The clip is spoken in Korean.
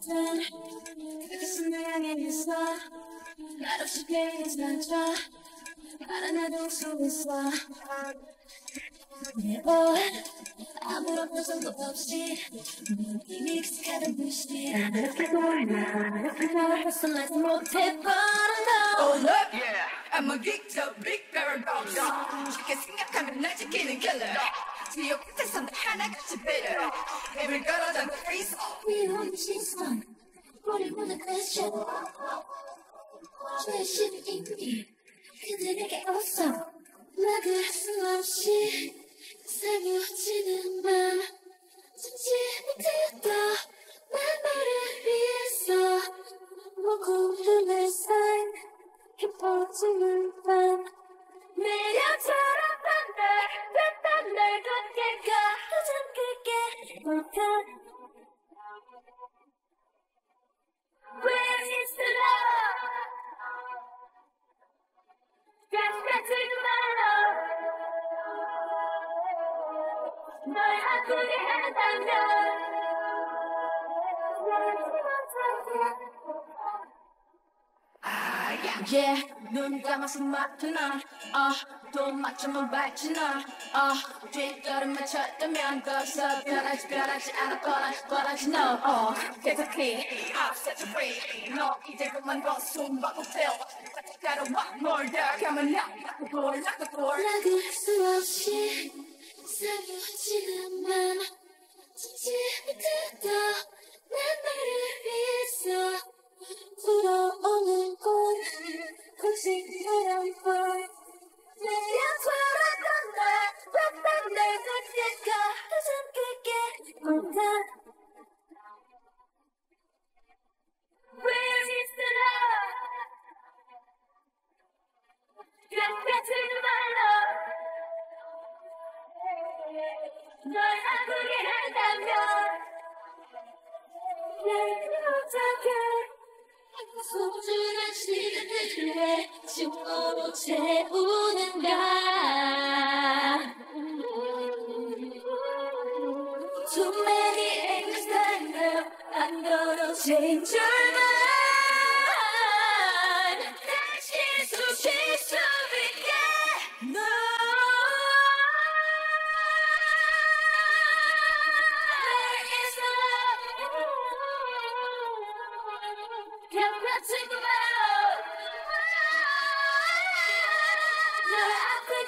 땐 그것은 내가 아니었어. 날 없이 괜히 낮춰 알아내도 속였어. 내 옷 아무런 표정도 없이 이미 익숙하던 듯이 난 이렇게도 난 이렇게 널 벗어나지 못해 Oh look, yeah, I'm a geek to big paradox 쉽게 생각하면 날 지키는 killer 지옥 끝에서 나 하나같이 bitter 입을 걸어 담고 face off 미운 시선 머리 무는 question 최신 인기 그들에게 없어 막을 수 없이 사무치는 맘 참지 못했다 나 나를 위해서 모고름의 sign 깊어지는 밤 매력처럼 반달 뱃밤 날 덮게 가 도전 그게 못한 Where is the love? 깜짝이 말어 널 아프게 한다면 널 Yeah, 눈 감아서 맡은 날 또 맞춰만 봤지 날 뒷걸음 맞췄다면 거기서 변하지 않아 뻔하지 너 계속히 앞서쳐 free 너 이제 그만 벗숨 벗고 tell 따라와 멀다 가면 락골 나갈 수 없이 사무치는 맘 참지 못했다 난 나를 위해서 불어오는 건 공식처럼 볼 매력처럼 건다 팍팍 날 덮게가 도전 그게 뭔가 Where is the love? 깜빡치지 말어 널 아프게 한다면 날 어떻게 소중한 시간을 왜 증오로 채우는가 Too many angles that now I'm gonna change your mind 다시 숨쉴 수 있게 No Take them out. No, I